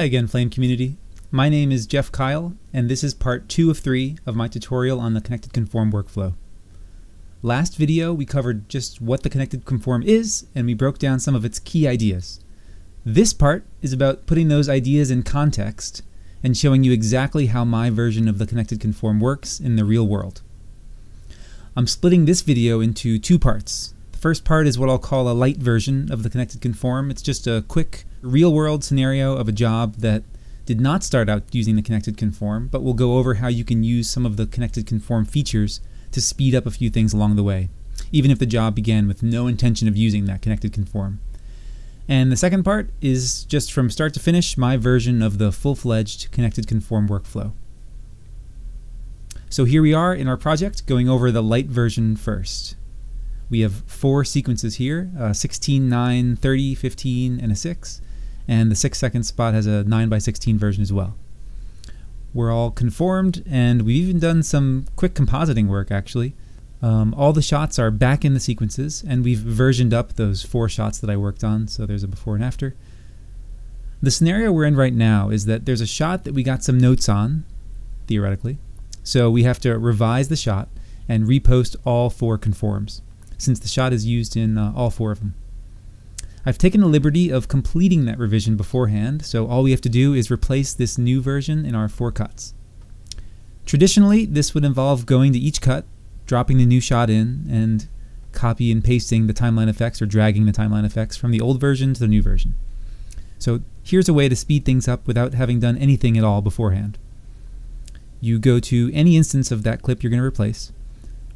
Hi again, Flame community. My name is Jeff Kyle, and this is part 2 of 3 of my tutorial on the Connected Conform workflow. Last video, we covered just what the Connected Conform is, and we broke down some of its key ideas. This part is about putting those ideas in context and showing you exactly how my version of the Connected Conform works in the real world. I'm splitting this video into 2 parts. The first part is what I'll call a light version of the Connected Conform. It's just a quick real-world scenario of a job that did not start out using the Connected Conform, but we'll go over how you can use some of the Connected Conform features to speed up a few things along the way, even if the job began with no intention of using that Connected Conform. And the second part is just from start to finish, my version of the full-fledged Connected Conform workflow. So here we are in our project, going over the light version first. We have 4 sequences here, 16, 9, 30, 15, and a 6. And the 6-second spot has a 9x16 version as well. We're all conformed, and we've even done some quick compositing work, actually. All the shots are back in the sequences, and we've versioned up those 4 shots that I worked on, so there's a before and after. The scenario we're in right now is that there's a shot that we got some notes on, theoretically, so we have to revise the shot and repost all 4 conforms, since the shot is used in all 4 of them. I've taken the liberty of completing that revision beforehand, so all we have to do is replace this new version in our 4 cuts. Traditionally, this would involve going to each cut, dropping the new shot in, and copy and pasting the timeline effects or dragging the timeline effects from the old version to the new version. So here's a way to speed things up without having done anything at all beforehand. You go to any instance of that clip you're going to replace,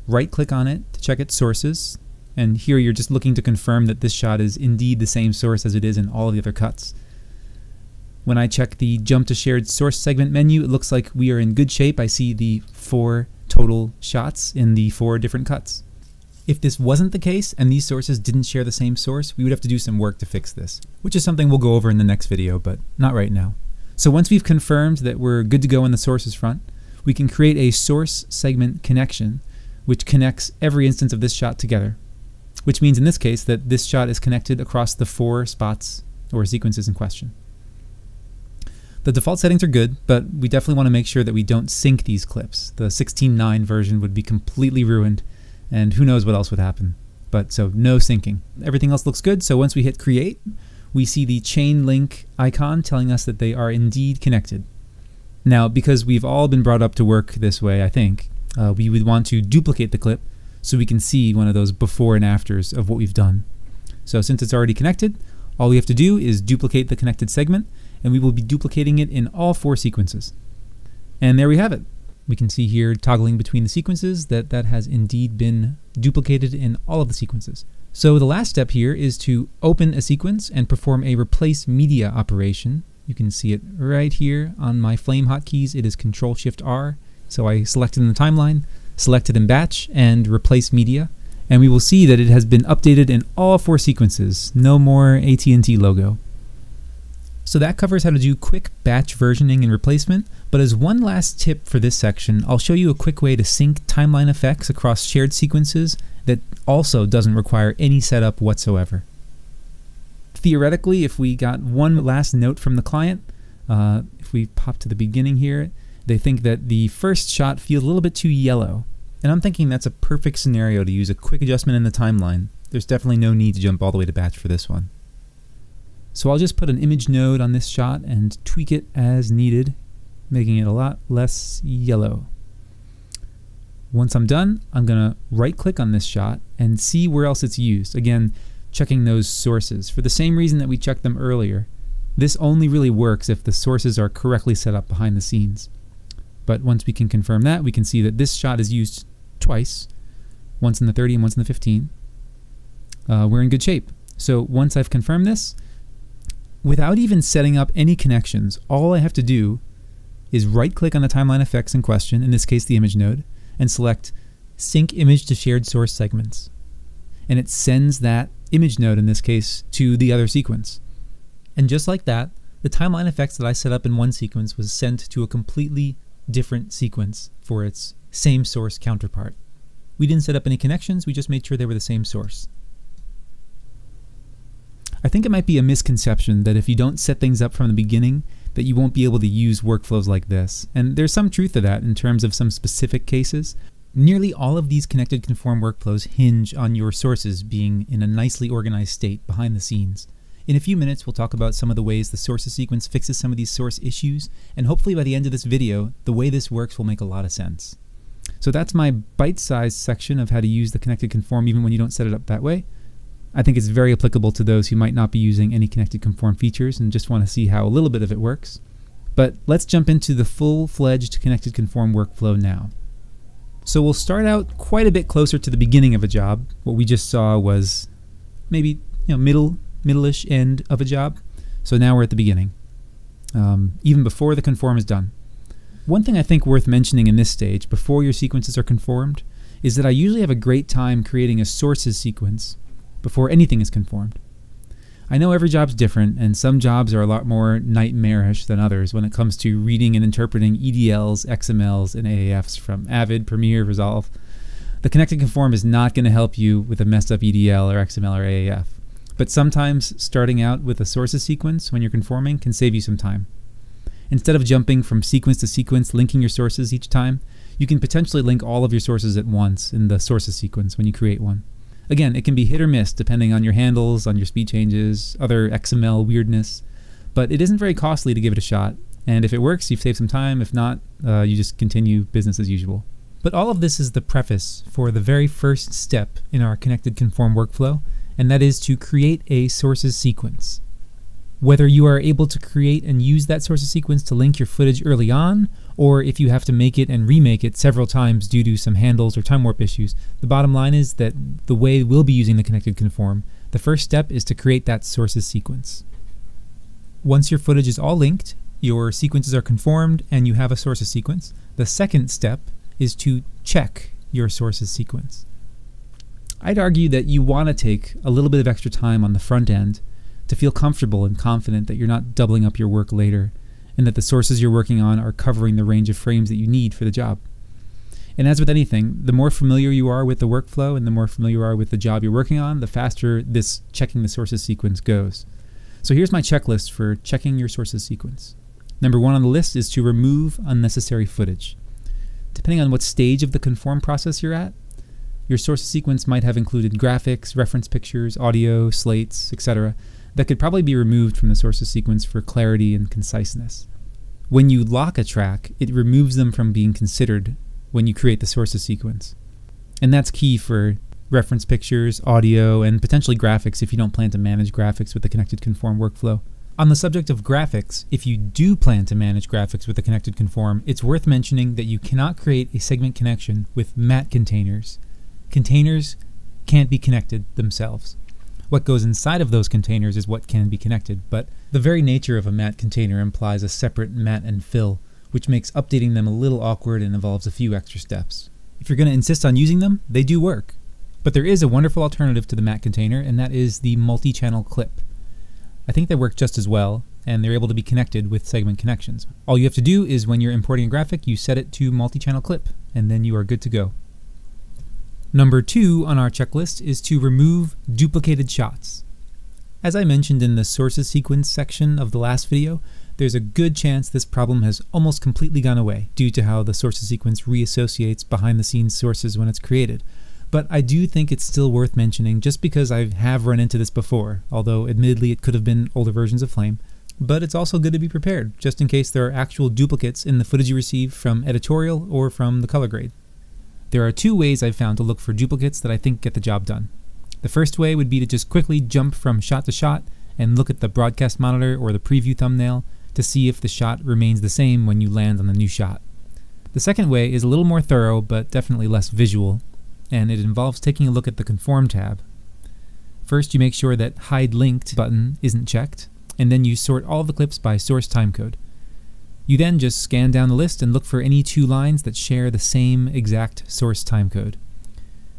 right-click on it to check its sources, and here you're just looking to confirm that this shot is indeed the same source as it is in all of the other cuts. When I check the jump to shared source segment menu, it looks like we are in good shape. I see the 4 total shots in the 4 different cuts. If this wasn't the case and these sources didn't share the same source, we would have to do some work to fix this, which is something we'll go over in the next video, but not right now. So once we've confirmed that we're good to go in the sources front, we can create a source segment connection, which connects every instance of this shot together, which means in this case that this shot is connected across the 4 spots or sequences in question. The default settings are good, but we definitely want to make sure that we don't sync these clips. The 16:9 version would be completely ruined, and who knows what else would happen. But so no syncing. Everything else looks good, so once we hit create, we see the chain link icon telling us that they are indeed connected. Now, because we've all been brought up to work this way, I think, we would want to duplicate the clip so we can see one of those before and afters of what we've done. So since it's already connected, all we have to do is duplicate the connected segment, and we will be duplicating it in all 4 sequences. And there we have it. We can see here, toggling between the sequences, that has indeed been duplicated in all of the sequences. So the last step here is to open a sequence and perform a replace media operation. You can see it right here on my Flame hotkeys. It is Ctrl-Shift-R. So I selected in the timeline, selected in batch, and replace media, and we will see that it has been updated in all 4 sequences. No more AT&T logo. So that covers how to do quick batch versioning and replacement, but as one last tip for this section, I'll show you a quick way to sync timeline effects across shared sequences that also doesn't require any setup whatsoever. Theoretically, if we got one last note from the client, if we pop to the beginning here, they think that the first shot feels a little bit too yellow, and I'm thinking that's a perfect scenario to use a quick adjustment in the timeline. There's definitely no need to jump all the way to batch for this one. So I'll just put an image node on this shot and tweak it as needed, making it a lot less yellow. Once I'm done, I'm gonna right click on this shot and see where else it's used. Again, checking those sources for the same reason that we checked them earlier. This only really works if the sources are correctly set up behind the scenes. But once we can confirm that, we can see that this shot is used twice, once in the 30 and once in the 15. We're in good shape. So once I've confirmed this, without even setting up any connections, all I have to do is right-click on the timeline effects in question, in this case the image node, and select Sync Image to Shared Source Segments. And it sends that image node, in this case, to the other sequence. And just like that, the timeline effects that I set up in one sequence was sent to a completely different sequence for its same source counterpart. We didn't set up any connections, we just made sure they were the same source. I think it might be a misconception that if you don't set things up from the beginning, that you won't be able to use workflows like this. And there's some truth to that in terms of some specific cases. Nearly all of these Connected Conform workflows hinge on your sources being in a nicely organized state behind the scenes. In a few minutes, we'll talk about some of the ways the sources sequence fixes some of these source issues, and hopefully by the end of this video, the way this works will make a lot of sense. So that's my bite-sized section of how to use the Connected Conform even when you don't set it up that way. I think it's very applicable to those who might not be using any Connected Conform features and just want to see how a little bit of it works. But let's jump into the full-fledged Connected Conform workflow now. So we'll start out quite a bit closer to the beginning of a job. What we just saw was maybe, you know, middle-ish end of a job. So now we're at the beginning, even before the conform is done. One thing I think worth mentioning in this stage, before your sequences are conformed, is that I usually have a great time creating a sources sequence before anything is conformed. I know every job's different, and some jobs are a lot more nightmarish than others when it comes to reading and interpreting EDLs, XMLs, and AAFs from Avid, Premiere, Resolve. The Connected Conform is not going to help you with a messed up EDL or XML or AAF. But sometimes starting out with a sources sequence when you're conforming can save you some time. Instead of jumping from sequence to sequence, linking your sources each time, you can potentially link all of your sources at once in the sources sequence when you create one. Again, it can be hit or miss depending on your handles, on your speed changes, other XML weirdness, but it isn't very costly to give it a shot. And if it works, you've saved some time. If not, you just continue business as usual. But all of this is the preface for the very first step in our Connected Conform workflow, and that is to create a sources sequence. Whether you are able to create and use that sources sequence to link your footage early on, or if you have to make it and remake it several times due to some handles or time warp issues, the bottom line is that the way we'll be using the Connected Conform, the first step is to create that sources sequence. Once your footage is all linked, your sequences are conformed, and you have a sources sequence, the second step is to check your sources sequence. I'd argue that you want to take a little bit of extra time on the front end to feel comfortable and confident that you're not doubling up your work later, and that the sources you're working on are covering the range of frames that you need for the job. And as with anything, the more familiar you are with the workflow and the more familiar you are with the job you're working on, the faster this checking the sources sequence goes. So here's my checklist for checking your sources sequence. Number one on the list is to remove unnecessary footage. Depending on what stage of the conform process you're at, your sources sequence might have included graphics, reference pictures, audio, slates, etc. that could probably be removed from the sources sequence for clarity and conciseness. When you lock a track, it removes them from being considered when you create the sources sequence. And that's key for reference pictures, audio, and potentially graphics if you don't plan to manage graphics with the Connected Conform workflow. On the subject of graphics, if you do plan to manage graphics with the Connected Conform, it's worth mentioning that you cannot create a segment connection with mat containers. Containers can't be connected themselves. What goes inside of those containers is what can be connected, but the very nature of a mat container implies a separate mat and fill, which makes updating them a little awkward and involves a few extra steps. If you're going to insist on using them, they do work. But there is a wonderful alternative to the mat container, and that is the multi-channel clip. I think they work just as well, and they're able to be connected with segment connections. All you have to do is when you're importing a graphic, you set it to multi-channel clip, and then you are good to go. Number two on our checklist is to remove duplicated shots. As I mentioned in the sources sequence section of the last video, there's a good chance this problem has almost completely gone away due to how the sources sequence reassociates behind the scenes sources when it's created. But I do think it's still worth mentioning just because I have run into this before, although admittedly it could have been older versions of Flame. But it's also good to be prepared just in case there are actual duplicates in the footage you receive from editorial or from the color grade. There are two ways I've found to look for duplicates that I think get the job done. The first way would be to just quickly jump from shot to shot and look at the broadcast monitor or the preview thumbnail to see if the shot remains the same when you land on the new shot. The second way is a little more thorough but definitely less visual, and it involves taking a look at the Conform tab. First you make sure that Hide Linked button isn't checked, and then you sort all the clips by source timecode. You then just scan down the list and look for any two lines that share the same exact source timecode.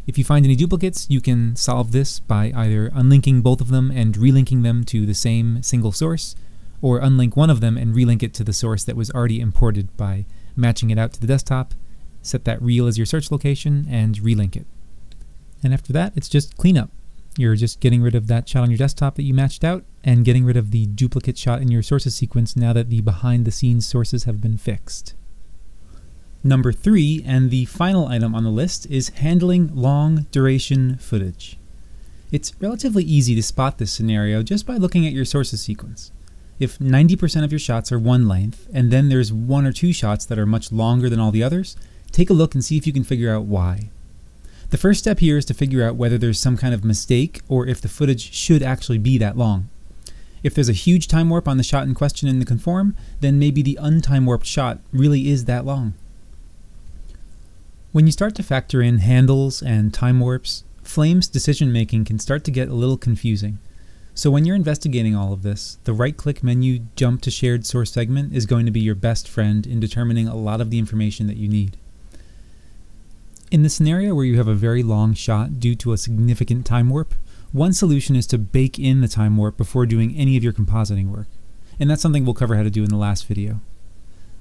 If you find any duplicates, you can solve this by either unlinking both of them and relinking them to the same single source, or unlink one of them and relink it to the source that was already imported by matching it out to the desktop, set that reel as your search location, and relink it. And after that, it's just cleanup. You're just getting rid of that shot on your desktop that you matched out and getting rid of the duplicate shot in your sources sequence now that the behind-the-scenes sources have been fixed. Number 3, and the final item on the list, is handling long-duration footage. It's relatively easy to spot this scenario just by looking at your sources sequence. If 90% of your shots are one length, and then there's one or two shots that are much longer than all the others, take a look and see if you can figure out why. The first step here is to figure out whether there's some kind of mistake or if the footage should actually be that long. If there's a huge time warp on the shot in question in the conform, then maybe the untime warped shot really is that long. When you start to factor in handles and time warps, Flame's decision making can start to get a little confusing. So when you're investigating all of this, the right-click menu jump to shared source segment is going to be your best friend in determining a lot of the information that you need. In the scenario where you have a very long shot due to a significant time warp, one solution is to bake in the time warp before doing any of your compositing work. And that's something we'll cover how to do in the last video.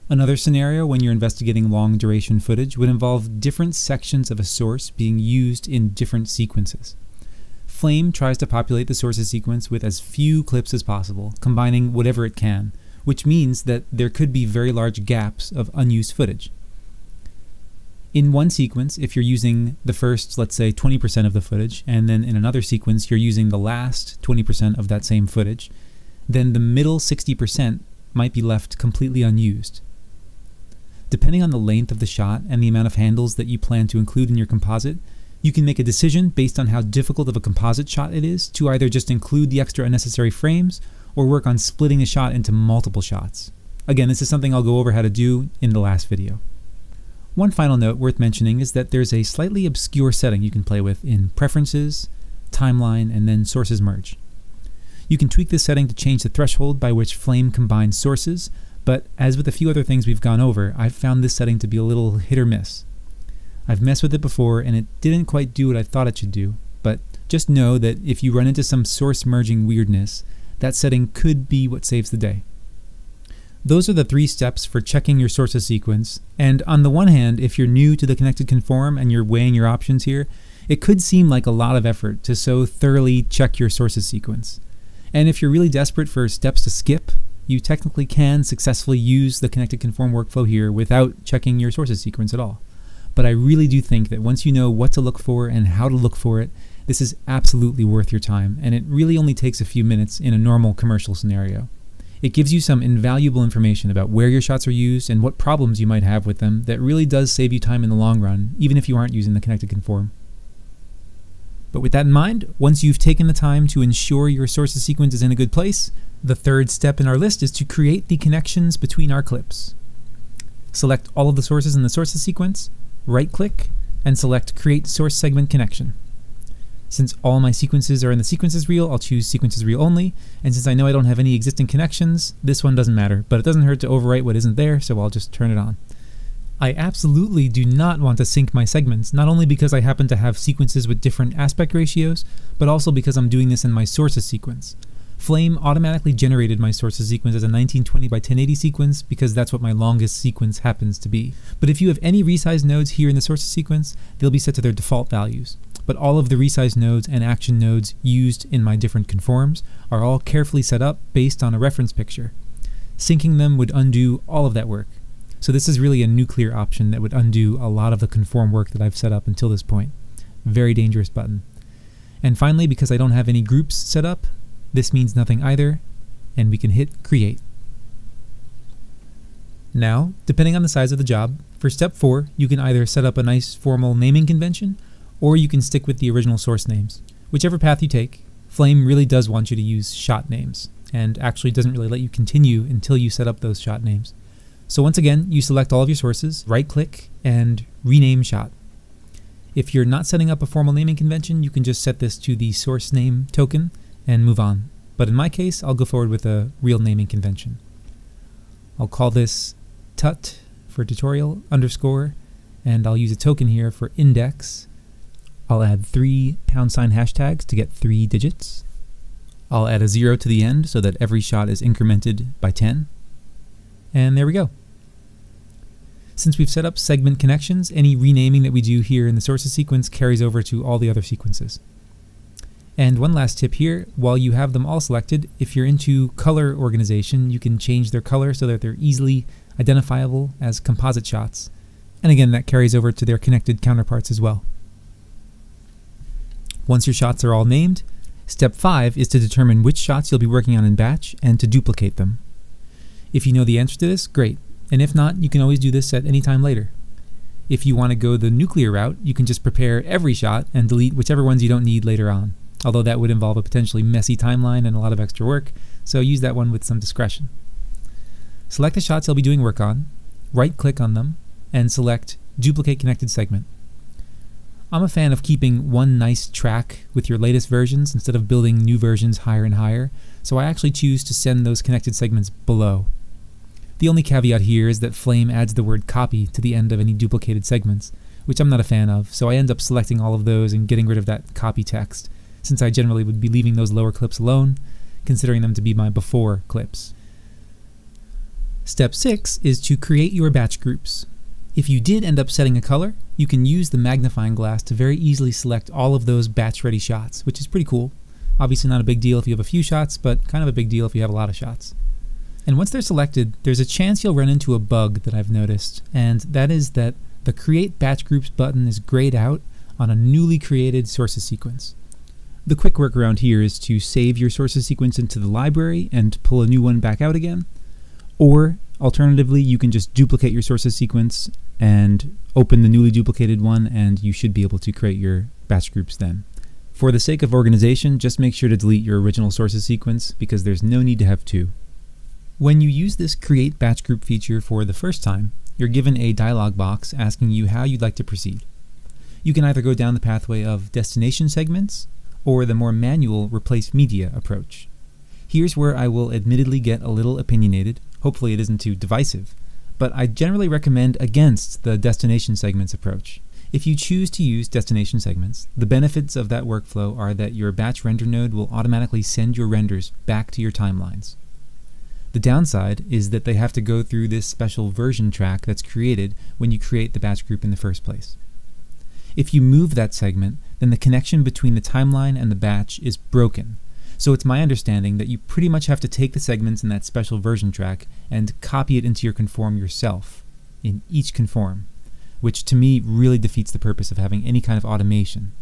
Another scenario when you're investigating long duration footage would involve different sections of a source being used in different sequences. Flame tries to populate the sources sequence with as few clips as possible, combining whatever it can, which means that there could be very large gaps of unused footage. In one sequence, if you're using the first, let's say, 20% of the footage, and then in another sequence you're using the last 20% of that same footage, then the middle 60% might be left completely unused. Depending on the length of the shot and the amount of handles that you plan to include in your composite, you can make a decision based on how difficult of a composite shot it is to either just include the extra unnecessary frames or work on splitting the shot into multiple shots. Again, this is something I'll go over how to do in the last video. One final note worth mentioning is that there's a slightly obscure setting you can play with in Preferences, Timeline, and then Sources Merge. You can tweak this setting to change the threshold by which Flame combines sources, but as with a few other things we've gone over, I've found this setting to be a little hit or miss. I've messed with it before and it didn't quite do what I thought it should do, but just know that if you run into some source merging weirdness, that setting could be what saves the day. Those are the 3 steps for checking your sources sequence, and on the one hand, if you're new to the Connected Conform and you're weighing your options here, it could seem like a lot of effort to so thoroughly check your sources sequence. And if you're really desperate for steps to skip, you technically can successfully use the Connected Conform workflow here without checking your sources sequence at all. But I really do think that once you know what to look for and how to look for it, this is absolutely worth your time, and it really only takes a few minutes in a normal commercial scenario. It gives you some invaluable information about where your shots are used and what problems you might have with them that really does save you time in the long run, even if you aren't using the Connected Conform. But with that in mind, once you've taken the time to ensure your sources sequence is in a good place, the third step in our list is to create the connections between our clips. Select all of the sources in the sources sequence, right-click, and select Create Source Segment Connection. Since all my sequences are in the Sequences Reel, I'll choose Sequences Reel only, and since I know I don't have any existing connections, this one doesn't matter, but it doesn't hurt to overwrite what isn't there, so I'll just turn it on. I absolutely do not want to sync my segments, not only because I happen to have sequences with different aspect ratios, but also because I'm doing this in my sources sequence. Flame automatically generated my sources sequence as a 1920 by 1080 sequence because that's what my longest sequence happens to be. But if you have any resized nodes here in the sources sequence, they'll be set to their default values. But all of the resize nodes and action nodes used in my different conforms are all carefully set up based on a reference picture. Syncing them would undo all of that work. So this is really a nuclear option that would undo a lot of the conform work that I've set up until this point. Very dangerous button. And finally, because I don't have any groups set up, this means nothing either, and we can hit Create. Now, depending on the size of the job, for step 4, you can either set up a nice formal naming convention, or you can stick with the original source names. Whichever path you take, Flame really does want you to use shot names, and actually doesn't really let you continue until you set up those shot names. So once again, you select all of your sources, right-click, and rename shot. If you're not setting up a formal naming convention, you can just set this to the source name token and move on. But in my case, I'll go forward with a real naming convention. I'll call this tut for tutorial _, and I'll use a token here for index. I'll add 3 # hashtags to get 3 digits. I'll add a 0 to the end so that every shot is incremented by 10. And there we go. Since we've set up segment connections, any renaming that we do here in the sources sequence carries over to all the other sequences. And one last tip here, while you have them all selected, if you're into color organization, you can change their color so that they're easily identifiable as composite shots. And again, that carries over to their connected counterparts as well. Once your shots are all named, step 5 is to determine which shots you'll be working on in batch and to duplicate them. If you know the answer to this, great. And if not, you can always do this at any time later. If you want to go the nuclear route, you can just prepare every shot and delete whichever ones you don't need later on, although that would involve a potentially messy timeline and a lot of extra work, so use that one with some discretion. Select the shots you'll be doing work on, right-click on them, and select Duplicate Connected Segment. I'm a fan of keeping one nice track with your latest versions instead of building new versions higher and higher, so I actually choose to send those connected segments below. The only caveat here is that Flame adds the word copy to the end of any duplicated segments, which I'm not a fan of, so I end up selecting all of those and getting rid of that copy text, since I generally would be leaving those lower clips alone, considering them to be my before clips. Step 6 is to create your batch groups. If you did end up setting a color, you can use the magnifying glass to very easily select all of those batch-ready shots, which is pretty cool. Obviously not a big deal if you have a few shots, but kind of a big deal if you have a lot of shots. And once they're selected, there's a chance you'll run into a bug that I've noticed, and that is that the Create Batch Groups button is grayed out on a newly created sources sequence. The quick workaround here is to save your sources sequence into the library and pull a new one back out again, or alternatively, you can just duplicate your sources sequence and open the newly duplicated one, and you should be able to create your batch groups then. For the sake of organization, just make sure to delete your original sources sequence because there's no need to have two. When you use this Create Batch Group feature for the first time, you're given a dialog box asking you how you'd like to proceed. You can either go down the pathway of destination segments or the more manual replace media approach. Here's where I will admittedly get a little opinionated. Hopefully it isn't too divisive, but I generally recommend against the destination segments approach. If you choose to use destination segments, the benefits of that workflow are that your batch render node will automatically send your renders back to your timelines. The downside is that they have to go through this special version track that's created when you create the batch group in the first place. If you move that segment, then the connection between the timeline and the batch is broken. So it's my understanding that you pretty much have to take the segments in that special version track and copy it into your conform yourself in each conform, which to me really defeats the purpose of having any kind of automation.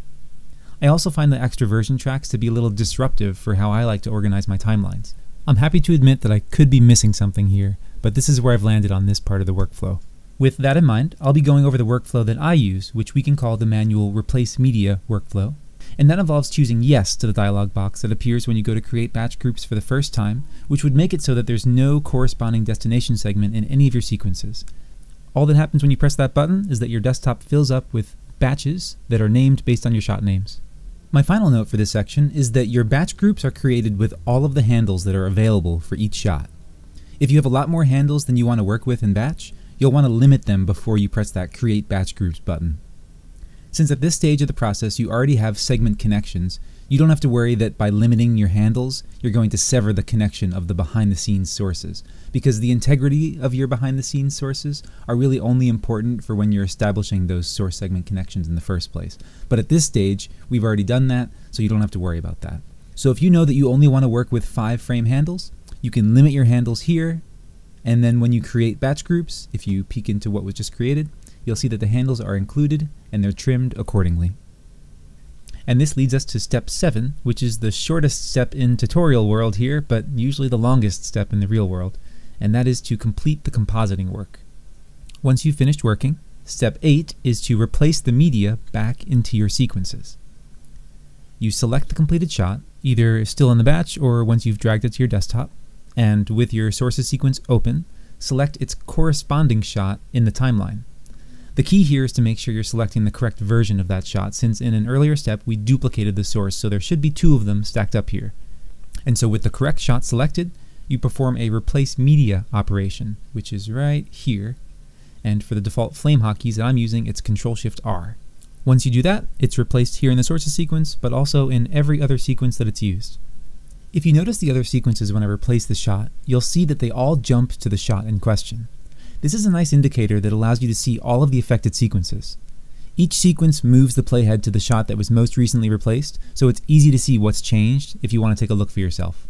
I also find the extra version tracks to be a little disruptive for how I like to organize my timelines. I'm happy to admit that I could be missing something here, but this is where I've landed on this part of the workflow. With that in mind, I'll be going over the workflow that I use, which we can call the manual replace media workflow. And that involves choosing yes to the dialog box that appears when you go to create batch groups for the first time, which would make it so that there's no corresponding destination segment in any of your sequences. All that happens when you press that button is that your desktop fills up with batches that are named based on your shot names. My final note for this section is that your batch groups are created with all of the handles that are available for each shot. If you have a lot more handles than you want to work with in batch, you'll want to limit them before you press that Create Batch Groups button. Since at this stage of the process you already have segment connections, you don't have to worry that by limiting your handles, you're going to sever the connection of the behind-the-scenes sources, because the integrity of your behind-the-scenes sources are really only important for when you're establishing those source segment connections in the first place. But at this stage, we've already done that, so you don't have to worry about that. So if you know that you only want to work with 5 frame handles, you can limit your handles here, and then when you create batch groups, if you peek into what was just created, you'll see that the handles are included and they're trimmed accordingly. And this leads us to step 7, which is the shortest step in tutorial world here, but usually the longest step in the real world, and that is to complete the compositing work. Once you've finished working, step 8 is to replace the media back into your sequences. You select the completed shot, either still in the batch or once you've dragged it to your desktop, and with your sources sequence open, select its corresponding shot in the timeline. The key here is to make sure you're selecting the correct version of that shot, since in an earlier step we duplicated the source, so there should be 2 of them stacked up here. And so with the correct shot selected, you perform a replace media operation, which is right here, and for the default Flame hotkeys that I'm using, it's Ctrl-Shift-R. Once you do that, it's replaced here in the sources sequence, but also in every other sequence that it's used. If you notice the other sequences when I replace the shot, you'll see that they all jump to the shot in question. This is a nice indicator that allows you to see all of the affected sequences. Each sequence moves the playhead to the shot that was most recently replaced, so it's easy to see what's changed if you want to take a look for yourself.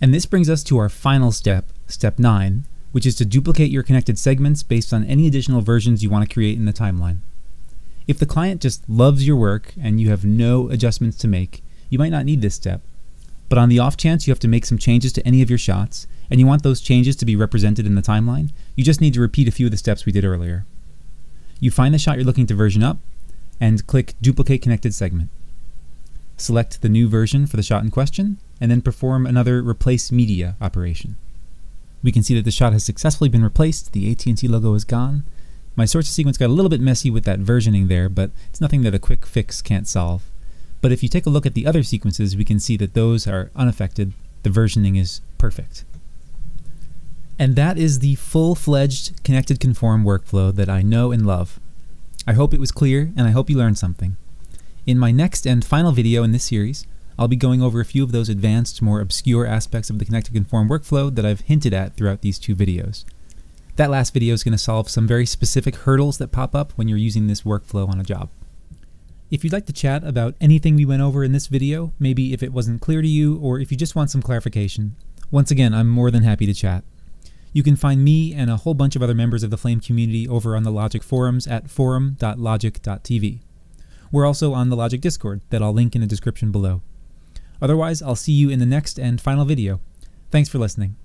And this brings us to our final step, step 9, which is to duplicate your connected segments based on any additional versions you want to create in the timeline. If the client just loves your work and you have no adjustments to make, you might not need this step. But on the off chance you have to make some changes to any of your shots, and you want those changes to be represented in the timeline, you just need to repeat a few of the steps we did earlier. You find the shot you're looking to version up, and click Duplicate Connected Segment. Select the new version for the shot in question, and then perform another Replace Media operation. We can see that the shot has successfully been replaced, the AT&T logo is gone. My source sequence got a little bit messy with that versioning there, but it's nothing that a quick fix can't solve. But if you take a look at the other sequences, we can see that those are unaffected, the versioning is perfect. And that is the full-fledged Connected Conform workflow that I know and love. I hope it was clear, and I hope you learned something. In my next and final video in this series, I'll be going over a few of those advanced, more obscure aspects of the Connected Conform workflow that I've hinted at throughout these two videos. That last video is going to solve some very specific hurdles that pop up when you're using this workflow on a job. If you'd like to chat about anything we went over in this video, maybe if it wasn't clear to you, or if you just want some clarification, once again, I'm more than happy to chat. You can find me and a whole bunch of other members of the Flame community over on the Logic forums at forum.logic.tv. We're also on the Logic Discord that I'll link in the description below. Otherwise, I'll see you in the next and final video. Thanks for listening.